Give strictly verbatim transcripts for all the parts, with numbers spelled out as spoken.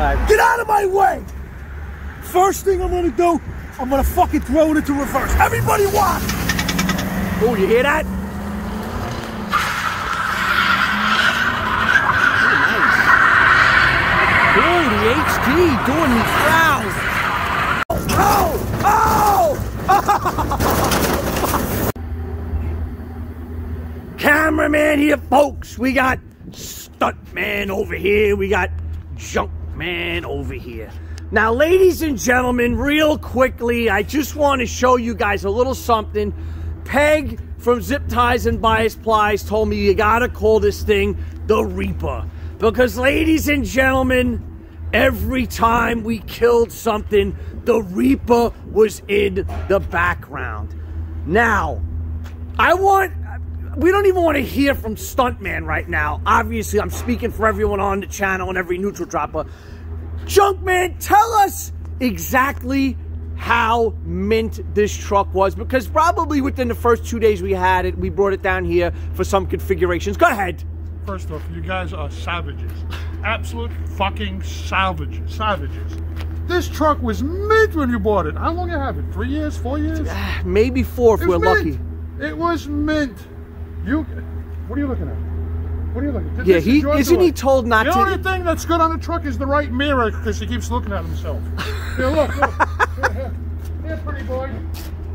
Right. Get out of my way! First thing I'm gonna do, I'm gonna fucking throw it into reverse. Everybody watch! Oh, you hear that? Oh, nice. Oh, the H D doing these fouls. Oh! Oh! Oh! Cameraman here, folks. We got Stuntman over here. We got Junkman over here. Now, ladies and gentlemen, real quickly, I just want to show you guys a little something. Peg from Zip Ties and Bias Plies told me you gotta call this thing the Reaper. Because, ladies and gentlemen, every time we killed something, the Reaper was in the background. Now, I want... we don't even want to hear from Stuntman right now. Obviously, I'm speaking for everyone on the channel and every neutral dropper. Junkman, tell us exactly how mint this truck was, because probably within the first two days we had it, we brought it down here for some configurations. Go ahead. First off, you guys are savages. Absolute fucking savages. Savages. This truck was mint when you bought it. How long you have it? Three years? Four years? Maybe four if we're lucky. It was mint. You, what are you looking at? What are you looking at? Yeah, he, isn't he told not to... The only thing that's good on the truck is the right mirror, because he keeps looking at himself. Here, look, look. Here, here, pretty boy.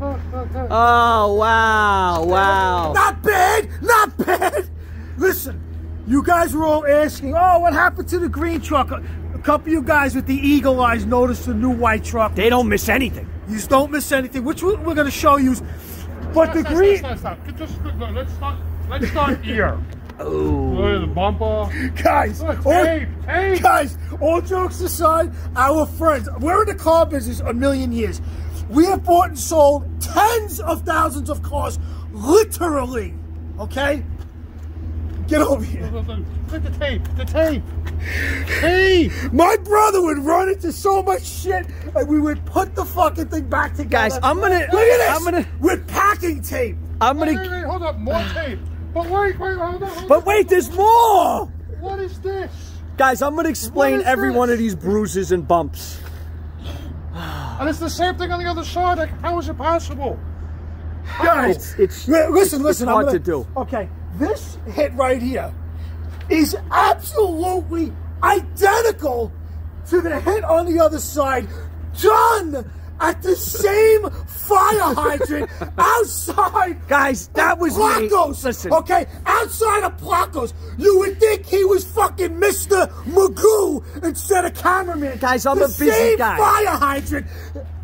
Oh, oh, oh. Oh, wow, wow. Not bad, not bad. Listen, you guys were all asking, oh, what happened to the green truck? A couple of you guys with the eagle eyes noticed the new white truck. They don't miss anything. You just don't miss anything, which we're going to show you. But stop, the stop, green... Stop, stop, stop. Just, no, let's start, let's start here. Oh. Look at the bumper. Guys, oh, all, tape, tape. guys, all jokes aside, our friends, we're in the car business a million years. We have bought and sold tens of thousands of cars, literally. Okay? Get over here. Look, look, look. Look at the tape, the tape. Hey! My brother would run into so much shit, and we would put the fucking thing back together. Guys, I'm gonna... Look at this! I'm gonna, with packing tape. I'm gonna... Wait, wait, wait, hold up, more tape. But wait, wait, hold on, hold But on, wait, there's more! What is this? Guys, I'm gonna explain every this? one of these bruises and bumps. And it's the same thing on the other side. Like, how is it possible? Guys, it's, it's listen, it's, listen, it's hard gonna, to do. Okay, this hit right here is absolutely identical to the hit on the other side. Done! At the same fire hydrant outside, guys. That was Placos. Listen, okay, outside of Placos, you would think he was fucking Mister Magoo instead of cameraman. Guys, I'm the a busy same guy. Fire hydrant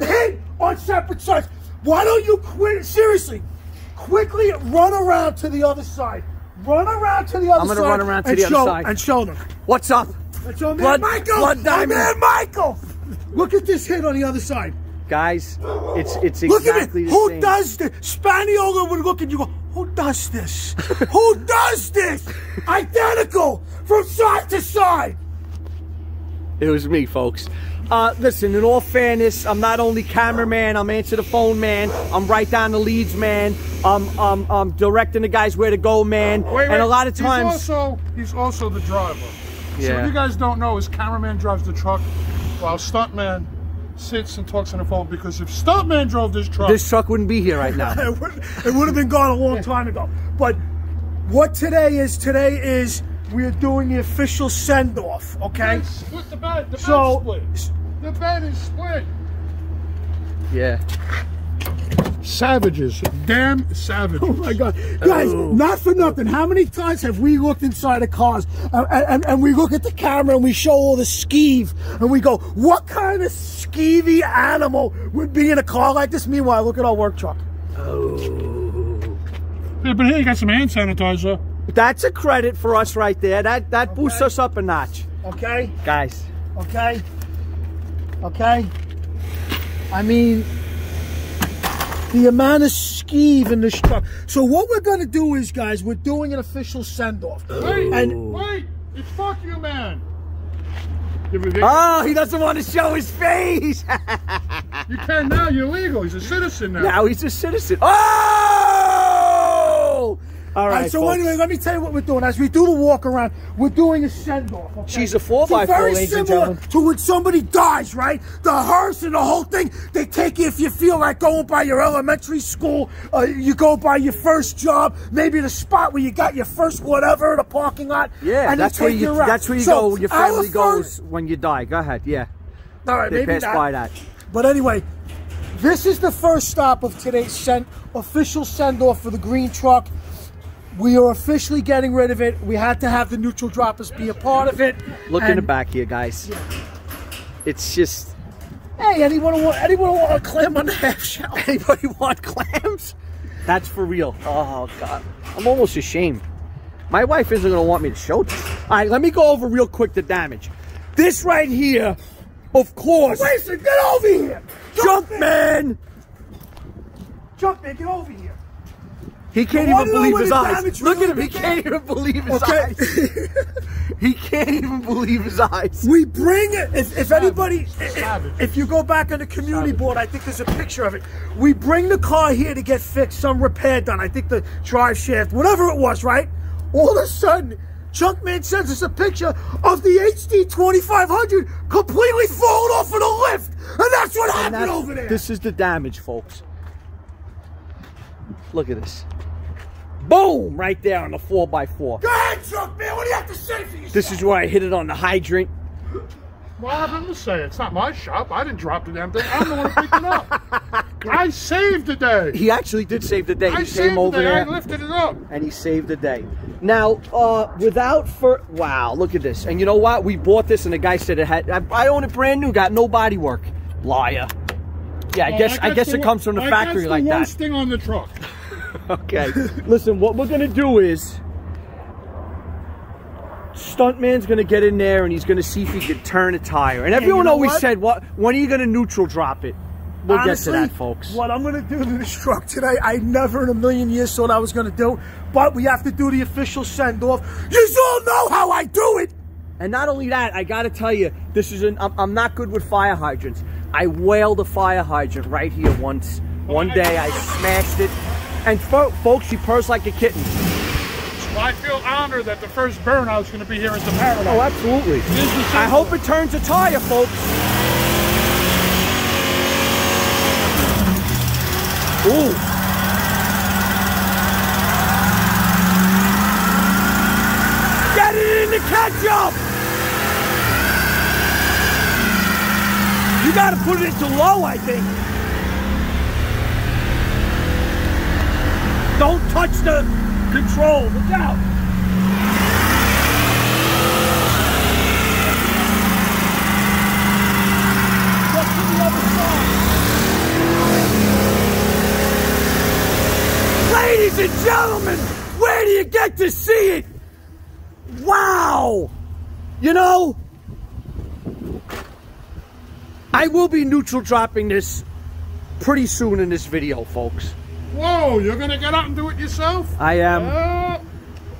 hit on separate sides. Why don't you quit? Seriously, quickly run around to the other side. Run around to the other side. I'm gonna side run around to the show, other side and show them what's up. That's your man, blood, Michael. Blood diamond. Our man, Michael. Look at this hit on the other side. Guys, it's it's exactly look at it. the who same. Who does this? Spaniola would look at you go, who does this? Who does this? Identical from side to side. It was me, folks. Uh, listen, in all fairness, I'm not only cameraman, I'm answer the phone man, I'm right down the leads man, I'm, I'm, I'm directing the guys where to go man, wait, and wait. a lot of times... He's also, he's also the driver. Yeah. So what you guys don't know is cameraman drives the truck while stuntman sits and talks on the phone, because if Stuntman drove this truck... This truck wouldn't be here right now. it, would, it would have been gone a long time ago. But what today is, today is we are doing the official send-off, okay? It's split the bed. The bed's so, split. The bed is split. Yeah. Savages. Damn savages. Oh, my God. Oh. Guys, not for nothing. How many times have we looked inside of cars and, and, and we look at the camera and we show all the skeeve and we go, what kind of skeevy animal would be in a car like this? Meanwhile, look at our work truck. Oh. Yeah, but here you got some hand sanitizer. That's a credit for us right there. That, that okay. boosts us up a notch. Okay? Guys. Okay? Okay? I mean... the amount of skeeve in this truck. So what we're gonna do is, guys, we're doing an official send-off. Wait, and wait, it's fuck you, man. Oh, he doesn't want to show his face. You can now, you're legal. He's a citizen now. Now he's a citizen. Oh! All right, and so folks. Anyway, let me tell you what we're doing. As we do the walk around, we're doing a send-off. Okay? She's a four by four, very ladies and gentlemen. To when somebody dies, right? The hearse and the whole thing, they take you if you feel like going by your elementary school, uh, you go by your first job, maybe the spot where you got your first whatever in a parking lot. Yeah, and that's, where you, you that's where you so go, your family goes when you die. Go ahead, yeah. All right, they maybe pass not. By that. But anyway, this is the first stop of today's send official send-off for the green truck. We are officially getting rid of it. We had to have the neutral droppers be a part of it. Look and in the back here, guys. Yeah. It's just... Hey, anyone want, anyone want a clam on the half shell? Anybody want clams? That's for real. Oh, God. I'm almost ashamed. My wife isn't going to want me to show this. All right, let me go over real quick the damage. This right here, of course... Mason, get over here! Junkman! Junkman, get over here. He can't even believe his eyes. Look at him. He can't even believe his eyes. He can't even believe his eyes. We bring it. If, if anybody, if, if you go back on the community board, I think there's a picture of it. We bring the car here to get fixed, some repair done. I think the drive shaft, whatever it was, right? All of a sudden, Junkman sends us a picture of the H D twenty-five hundred completely falling off of the lift. And that's what happened that's, over there. This is the damage, folks. Look at this. Boom! Right there on the four by four. Go ahead, Chuck, man. What do you have to say for yourself? This is where I hit it on the hydrant. Well, I have nothing to say. It's not my shop. I didn't drop the damn thing. I'm the one who picked it up. I saved the day. He actually did save the day. I he saved came the over day. There I lifted it up. And he saved the day. Now, uh, without for wow, look at this. And you know what? We bought this, and the guy said it had. I, I own it brand new. Got no body work. Liar. Yeah, I well, guess I, I guess the, it comes from the I factory the like that. That's the worst thing on the truck. Okay, listen, what we're going to do is Stuntman's going to get in there and he's going to see if he can turn a tire. And everyone and you know always what? said, "What? When are you going to neutral drop it?" We'll Honestly, get to that, folks. What I'm going to do to this truck today, I never in a million years thought I was going to do. But we have to do the official send-off. You all know how I do it. And not only that, I got to tell you, this is an, I'm, I'm not good with fire hydrants. I wailed a fire hydrant right here once. One day I smashed it. And fo folks, she purrs like a kitten. Well, I feel honored that the first burn I was going to be here at the paradise. Oh, absolutely. I hope it turns a tire, folks. Ooh. Get it in the ketchup! You got to put it into low, I think. Don't touch the control. Look out. Look to the other side. Ladies and gentlemen, where do you get to see it? Wow. You know, I will be neutral dropping this pretty soon in this video, folks. Whoa, you're going to get out and do it yourself? I am. Uh,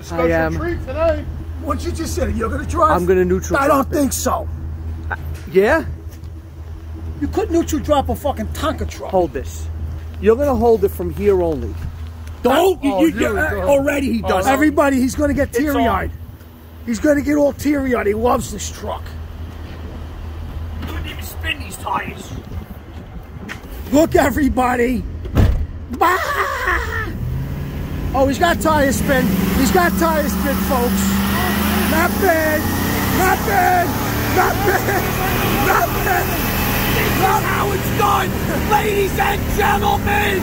special I am. treat today. What you just said, you're going to drive? I'm going to neutral I drop I don't it. think so. Uh, yeah? You could neutral drop a fucking Tonka truck. Hold this. You're going to hold it from here only. Don't. Oh, you, you, you, uh, already he does. Oh, Everybody, he's going to get teary-eyed. He's going to get all teary-eyed. He loves this truck. He couldn't even spin these tires. Look, everybody. Oh, he's got tire spin. He's got tire spin, folks. Not bad. Not bad. Not bad. Not bad. This is how it's done, ladies and gentlemen.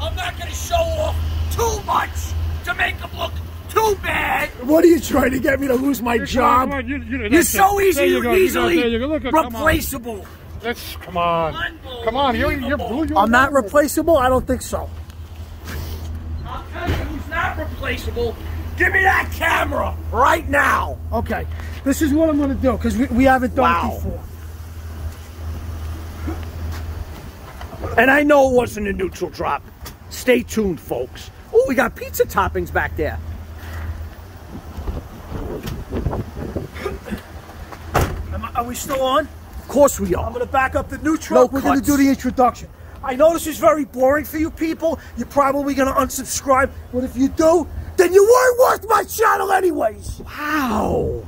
I'm not going to show off too much to make them look too bad. What are you trying to get me to lose my You're job? Going, you, you, You're so it. easy, you easily you you look, replaceable. That's, come on. Come on. You're, you're blue. You're I'm not replaceable? I don't think so. I'll tell you who's not replaceable. Give me that camera right now. Okay. This is what I'm going to do because we, we haven't done wow. it before. And I know it wasn't a neutral drop. Stay tuned, folks. Oh, we got pizza toppings back there. Am I, are we still on? Of course we are. I'm going to back up the new truck. No We're going to do the introduction. I know this is very boring for you people. You're probably going to unsubscribe. But if you do, then you weren't worth my channel anyways. Wow.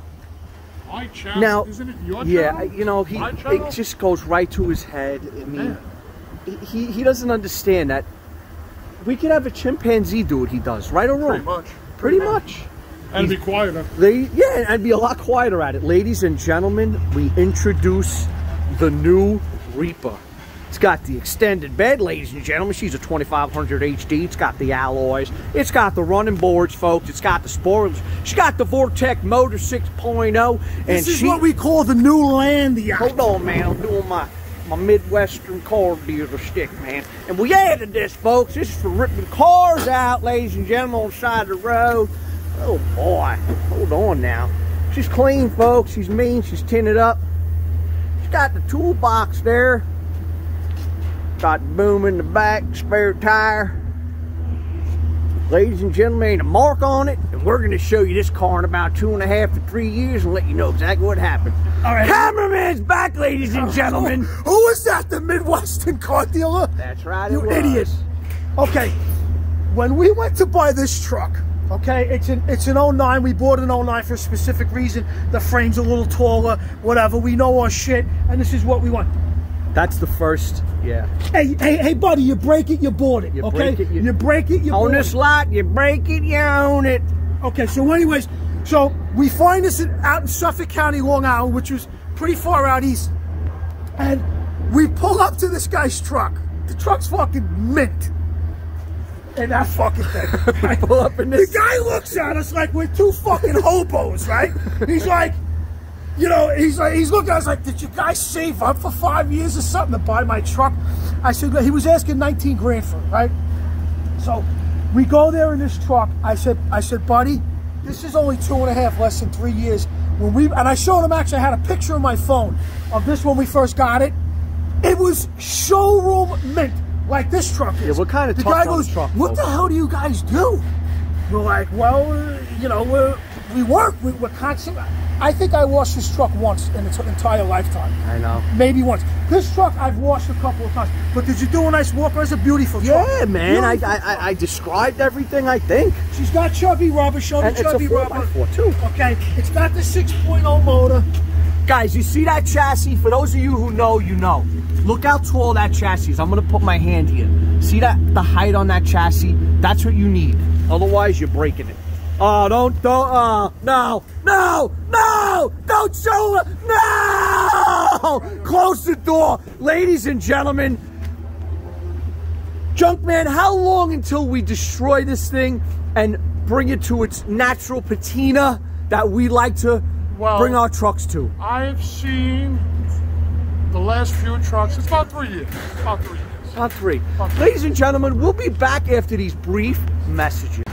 My channel? Now, isn't it your yeah, channel? Yeah, you know, he, it just goes right to his head. I mean, he, he doesn't understand that we could have a chimpanzee do what he does, right or wrong? Pretty much. Pretty much. And be quieter. They, yeah, and be a lot quieter at it. Ladies and gentlemen, we introduce the new Reaper. It's got the extended bed, ladies and gentlemen. She's a twenty-five hundred H D. It's got the alloys. It's got the running boards, folks. It's got the spoilers. She's got the Vortec motor six point oh. This is she, what we call the new Landia. Hold on, man. I'm doing my... my Midwestern car dealer stick, man. And we added this, folks. This is for ripping cars out, ladies and gentlemen, on the side of the road. Oh, boy. Hold on now. She's clean, folks. She's mean. She's tinted up. She's got the toolbox there. Got the boom in the back, spare tire. Ladies and gentlemen, ain't a mark on it. And we're going to show you this car in about two and a half to three years and let you know exactly what happened. All right. Cameraman's back, ladies and gentlemen. Who is that, the Midwestern car dealer? That's right, you idiot. Okay, when we went to buy this truck, okay, it's an, it's an oh nine. We bought an oh nine for a specific reason. The frame's a little taller, whatever. We know our shit, and this is what we want. That's the first, yeah. Hey, hey, hey, buddy, you break it, you bought it, you okay? Break it, you, you break it, you own bought it. On this lot, you break it, you own it. Okay, so anyways, so we find this in, out in Suffolk County, Long Island, which was pretty far out east. And we pull up to this guy's truck. The truck's fucking mint. And that fucking thing. We pull up in this. The guy looks at us like we're two fucking hobos, right? He's like... You know, he's like, he's looking at us like, did you guys save up for five years or something to buy my truck? I said, he was asking nineteen grand for it, right? So we go there in this truck. I said, I said, buddy, this is only two and a half, less than three years. When we, and I showed him, actually, I had a picture on my phone of this when we first got it. It was showroom mint, like this truck is. Yeah, what kind of the guy goes, truck? What the hell do you guys do? We're like, well, you know, we're, we work, we, we're constantly... I think I washed this truck once in its entire lifetime. I know. Maybe once. This truck I've washed a couple of times. But did you do a nice walk? It's a beautiful truck. Yeah, man. I, I I described everything, I think. She's got chubby rubber. Show me chubby rubber. too. Okay. It's got the six point oh motor. Guys, you see that chassis? For those of you who know, you know. Look how tall that chassis is. I'm going to put my hand here. See that? The height on that chassis? That's what you need. Otherwise, you're breaking it. Oh, don't, don't, uh, no, no, no, don't show her, no! Close the door. Ladies and gentlemen, Junkman, how long until we destroy this thing and bring it to its natural patina that we like to well, bring our trucks to? I've seen the last few trucks, it's about three years, about three years. About three. About three. Ladies and gentlemen, we'll be back after these brief messages.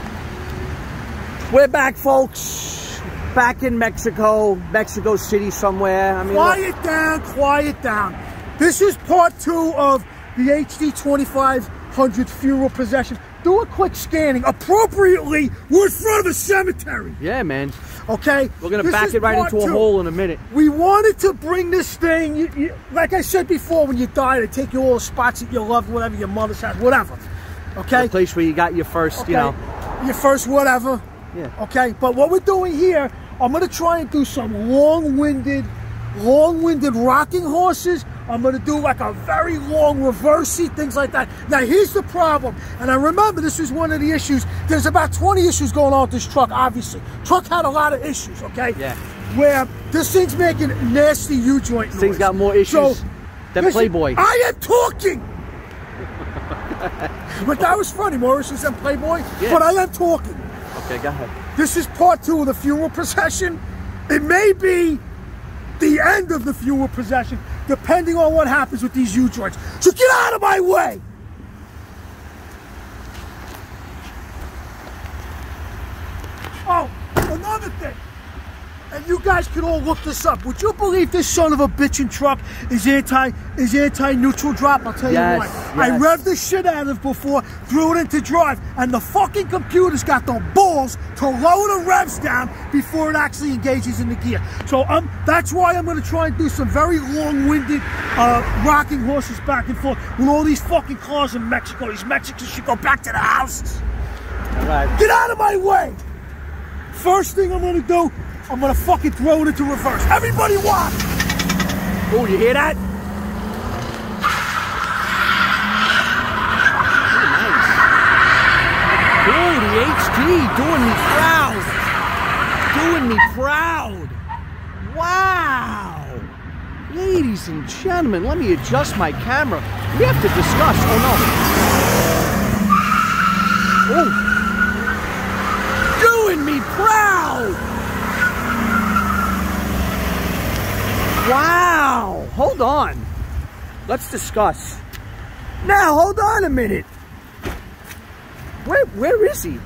We're back, folks. Back in Mexico, Mexico City somewhere. I mean, quiet look. down, quiet down. This is part two of the H D twenty-five hundred funeral procession. Do a quick scanning. Appropriately, we're in front of a cemetery. Yeah, man. Okay? We're going to back it right into two. a hole in a minute. We wanted to bring this thing, you, you, like I said before, when you die, they take you all the spots that you love, whatever, your mother's house, whatever. Okay? The place where you got your first, okay. you know. Your first whatever. Yeah. Okay, but what we're doing here, I'm going to try and do some long-winded, long-winded rocking horses. I'm going to do like a very long reversey, things like that. Now, here's the problem, and I remember this was one of the issues. There's about twenty issues going on with this truck, obviously. Truck had a lot of issues, okay? Yeah. Where this thing's making nasty U-joint noise. This thing's got more issues so, than Playboy. I am talking! But that was funny, more issues than Playboy, yeah. But I am talking. Okay, go ahead. This is part two of the funeral procession. It may be the end of the funeral procession, depending on what happens with these U-joints. So get out of my way! Oh, another thing. And if you guys could all look this up, would you believe this son of a bitchin' truck is anti is anti-neutral drop? I'll tell yes, you what. Yes. I revved the shit out of it before, threw it into drive, and the fucking computer's got the balls to lower the revs down before it actually engages in the gear. So um, that's why I'm going to try and do some very long-winded uh, rocking horses back and forth with all these fucking cars in Mexico. These Mexicans should go back to the houses. All right. Get out of my way! First thing I'm gonna do, I'm gonna fucking throw it into reverse. Everybody watch! Oh, you hear that? Oh, nice. Dude, the H D doing me proud. Doing me proud. Wow. Ladies and gentlemen, let me adjust my camera. We have to discuss. Oh, no. Oh. Me proud. Wow, hold on, let's discuss now. Hold on a minute, where where is he?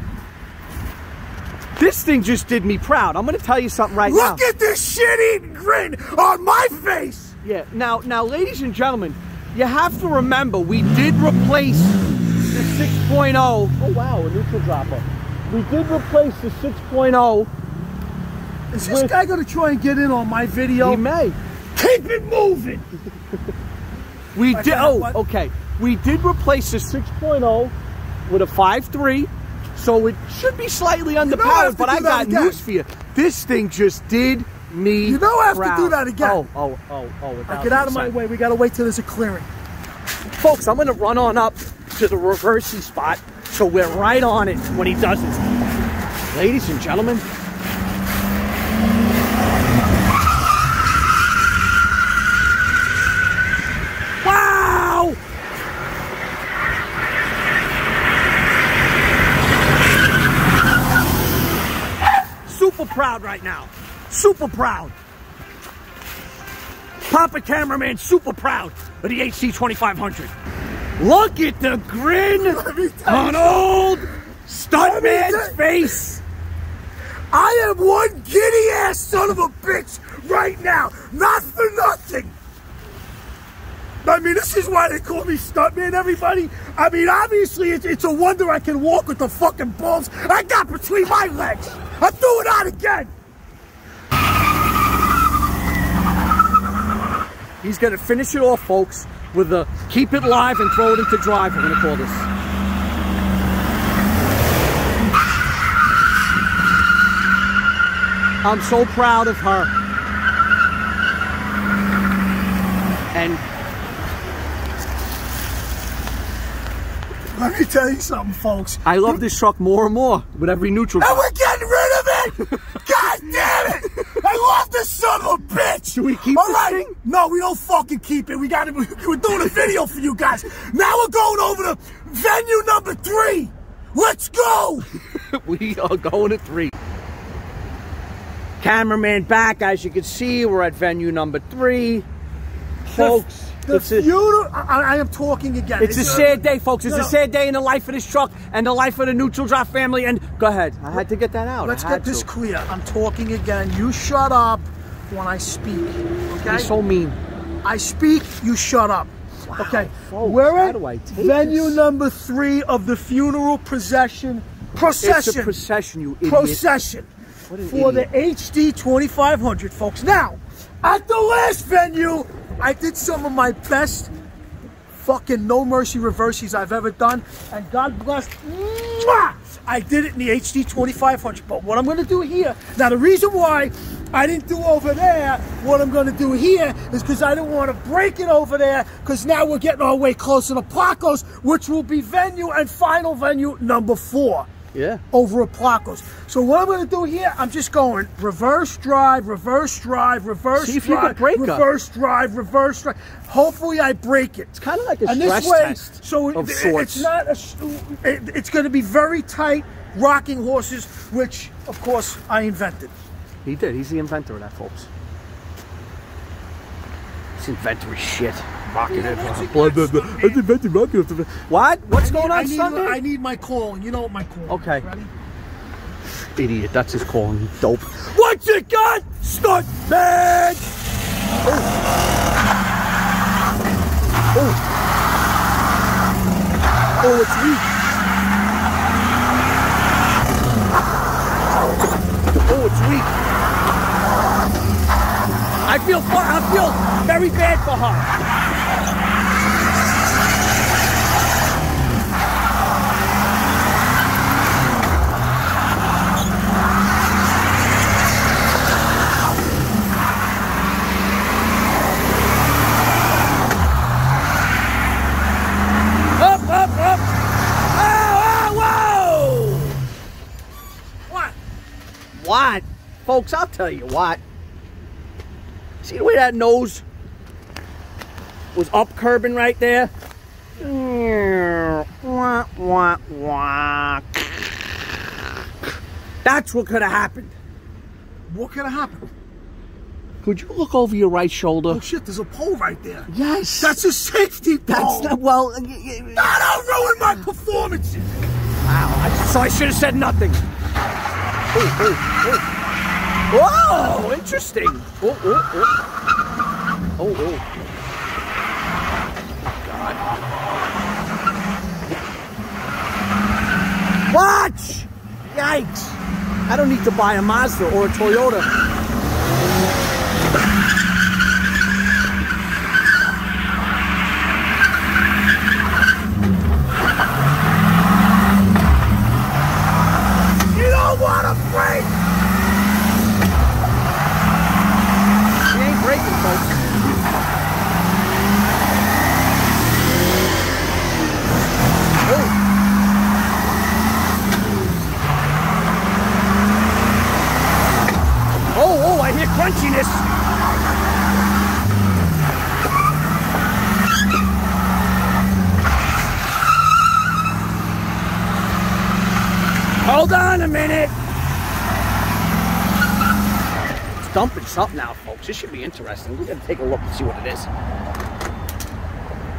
This thing just did me proud. I'm gonna tell you something right now. Look at this shit-eating grin on my face. Yeah, now now ladies and gentlemen, you have to remember we did replace the six point oh. Oh wow, a neutral dropper. We did replace the six point oh. Is this guy going to try and get in on my video? He may. Keep it moving! We did... Oh, what? Okay. We did replace the six point oh with a five three, so it should be slightly underpowered, but I got news for you. This thing just did me You don't have proud. to do that again. Oh, oh, oh, oh. Right, get out of my way. We got to wait till there's a clearing. Folks, I'm going to run on up to the reversing spot. So we're right on it when he does it. Ladies and gentlemen. Wow! Super proud right now. Super proud. Papa cameraman super proud of the H D twenty-five hundred. Look at the grin on old stuntman's face. I am one giddy ass son of a bitch right now. Not for nothing. I mean, this is why they call me stuntman, everybody. I mean, obviously, it's, it's a wonder I can walk with the fucking balls I got between my legs. I threw it out again. He's going to finish it off, folks, with the keep it live and throw it into drive, we're going to call this. I'm so proud of her. And let me tell you something, folks. I love this truck more and more with every neutral. And we're getting rid of it! God damn it! I love this son of a bitch! Do we keep All this right. thing? No, we don't fucking keep it. We gotta, we're doing a video for you guys. Now we're going over to venue number three. Let's go! We are going to three. Cameraman back, as you can see, we're at venue number three. Folks. The funeral, I, I am talking again. It's, it's a, a sad day, folks. It's no. a sad day in the life of this truck and the life of the neutral drop family. And go ahead. I had to get that out. Let's get this to. clear. I'm talking again. You shut up when I speak. Okay? You're so mean. I speak, you shut up. Wow, okay. Folks, we're at how do I take venue this? number three of the funeral procession. Procession. It's a procession, you idiot. Procession. What an for idiot. The H D twenty-five hundred, folks. Now, at the last venue, I did some of my best fucking no mercy reversies I've ever done, and God bless, mwah, I did it in the H D twenty-five hundred. But what I'm going to do here, now the reason why I didn't do over there, what I'm going to do here is because I didn't want to break it over there, because now we're getting our way closer to Placos, which will be venue and final venue number four. Yeah. Over at Placos. So what I'm going to do here, I'm just going reverse drive, reverse drive, reverse See if drive, you can break reverse up. drive, reverse drive. Hopefully I break it. It's kind of like a and stress this way, test so of it, sorts. It's not. A, it, it's going to be very tight rocking horses, which of course I invented. He did. He's the inventor of that, folks. It's inventory shit. Rocket yeah, blah, blah, blah. Stuff, what? What's I going need, on I need, Sunday? I need my calling. You know what my calling okay. is. Okay. Idiot. That's his calling. Dope. What's it got? Stunt man! Oh. Oh. Oh, it's me. Oh, it's me. I feel, I feel very bad for her. What? Folks, I'll tell you what. See the way that nose was up curbing right there? Wah, wah, wah. That's what could have happened. What could have happened? Could you look over your right shoulder? Oh shit, there's a pole right there. Yes. That's a safety pole. That's not, well. Uh, That'll ruin my performances. Wow, I, so I should have said nothing. Ooh, ooh, ooh. Whoa! Interesting. Ooh, ooh, ooh. Oh, oh, oh. Oh, God. Watch! Yikes! I don't need to buy a Mazda or a Toyota. Hold on a minute. It's dumping something now, folks. This should be interesting. We're going to take a look and see what it is.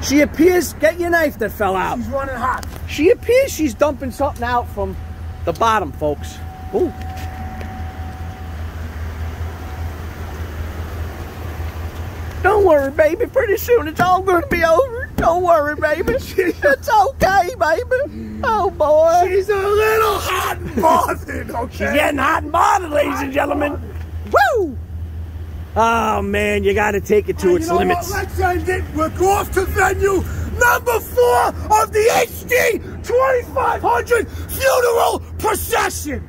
She appears... Get your knife that fell out. She's running hot. She appears she's dumping something out from the bottom, folks. Ooh. Don't worry, baby. Pretty soon it's all going to be over. Don't worry, baby. It's okay, baby. Oh, boy. She's a little hot and bothered, okay? She's getting hot and bothered, ladies hot and gentlemen. And woo! Oh, man, you got to take it to hey, its you know limits. What? Let's end it. We'll go off to venue number four of the H D twenty-five hundred funeral procession.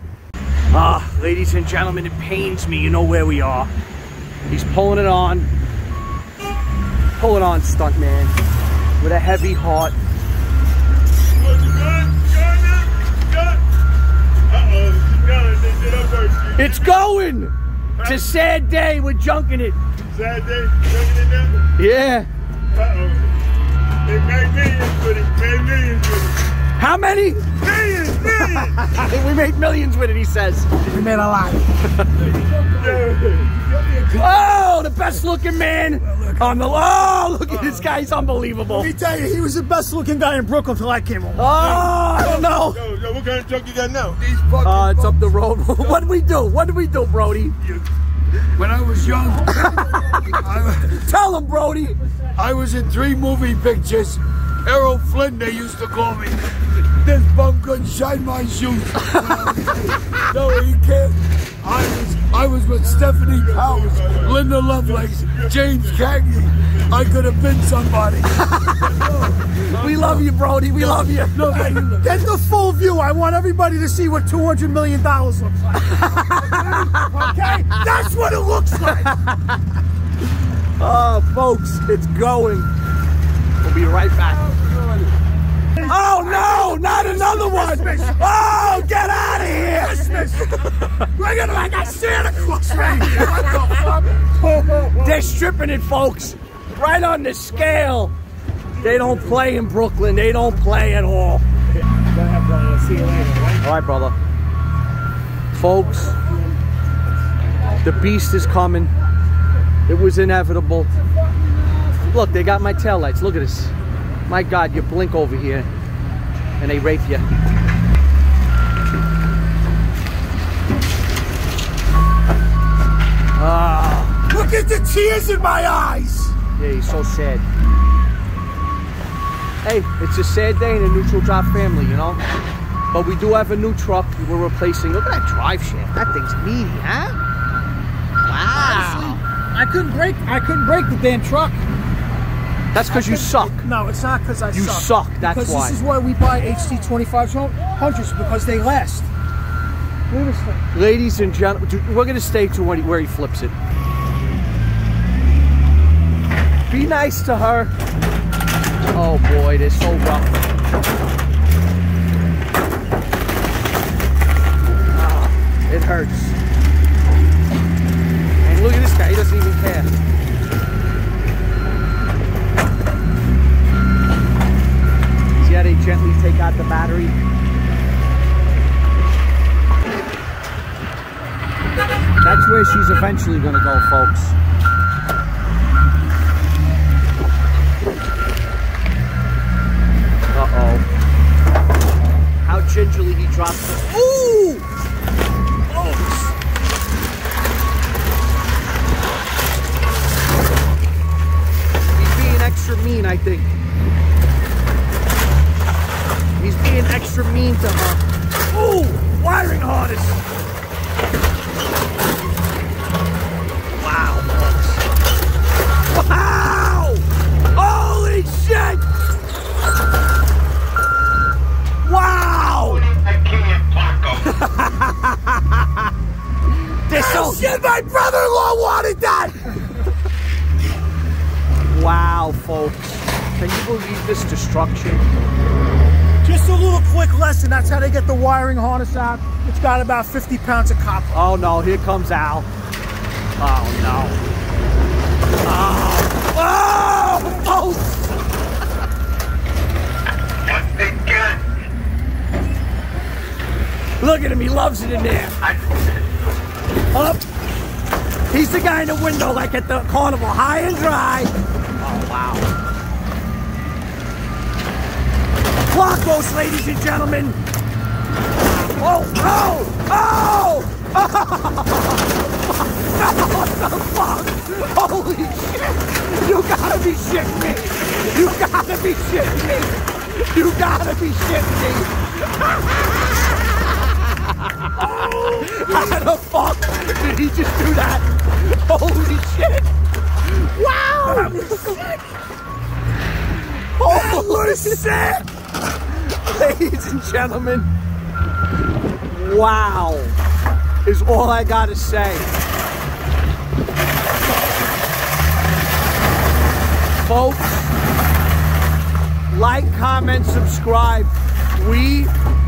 Ah, uh, ladies and gentlemen, it pains me. You know where we are. He's pulling it on. Pull it on, stunt man, with a heavy heart. It's going. It's a sad day. We're junking it. Sad day. Junking it now. Yeah. Uh-oh. They made millions with it. Made millions with it. How many? Millions. Millions. We made millions with it. He says. We made a lot. Oh, the best looking man. On the oh, look at this guy, he's unbelievable. Let me tell you, he was the best looking guy in Brooklyn till I came home. Oh, I don't know. Yo, yo, what kind of junk you got now? These fucking uh, it's up the road. What did we do? What did we do, Brody? When I was young, I, tell him, Brody. I was in three movie pictures. Errol Flynn, they used to call me. This bum couldn't shine my shoes. No, he can't. I was, I was with Stephanie Powers, Linda Lovelace, James Cagney. I could have been somebody. No, we no, love no. you, Brody. We no, love you. No, get the full view. I want everybody to see what two hundred million dollars looks like. Okay? Okay? That's what it looks like. Oh, folks, it's going. We'll be right back. Oh, no, not another one. Oh, get out of here. Christmas. We're going to, I got Santa Claus right here. They're stripping it, folks. Right on the scale. They don't play in Brooklyn. They don't play at all. See you later. All right, brother. Folks, the beast is coming. It was inevitable. Look, they got my taillights. Look at this. My God, you blink over here, and they rape you. Oh, at the tears in my eyes. Yeah, he's so sad. Hey, it's a sad day in the Neutral Drop family, you know? But we do have a new truck we're replacing. Look at that drive shaft. That thing's meaty, huh? Wow. Honestly, I couldn't break, I couldn't break the damn truck. That's because you suck. It, no, it's not because I you suck. You suck, that's because why. This is why we buy H D twenty-five hundreds, because they last. Look at this thing. Ladies and gentlemen, dude, we're going to stay to where he, where he flips it. Be nice to her. Oh boy, they're so rough. Ah, it hurts. And look at this guy, he doesn't even care. They gently take out the battery. That's where she's eventually going to go, folks. Uh-oh. How gingerly he drops the... Ooh! Oh! He's being extra mean, I think. He's being extra mean to her. Ooh, wiring harness. Wow. Wow! Holy shit! Wow! Oh shit, my brother-in-law wanted that! Wow, folks. Can you believe this destruction? Just a little quick lesson, that's how they get the wiring harness out. It's got about fifty pounds of copper. Oh no, here comes Al. Oh no. Oh! Oh! Oh! Look at him, he loves it in there. Up! He's the guy in the window like at the carnival, high and dry. Oh wow. Placos, ladies and gentlemen. Oh, oh, oh! Oh, what the fuck? Holy shit! You gotta be shitting me! You gotta be shitting me! You gotta be shitting me! How the fuck did he just do that? Holy shit! Wow! That was sick! That was sick! Ladies and gentlemen, wow, is all I gotta say. Folks, like, comment, subscribe. We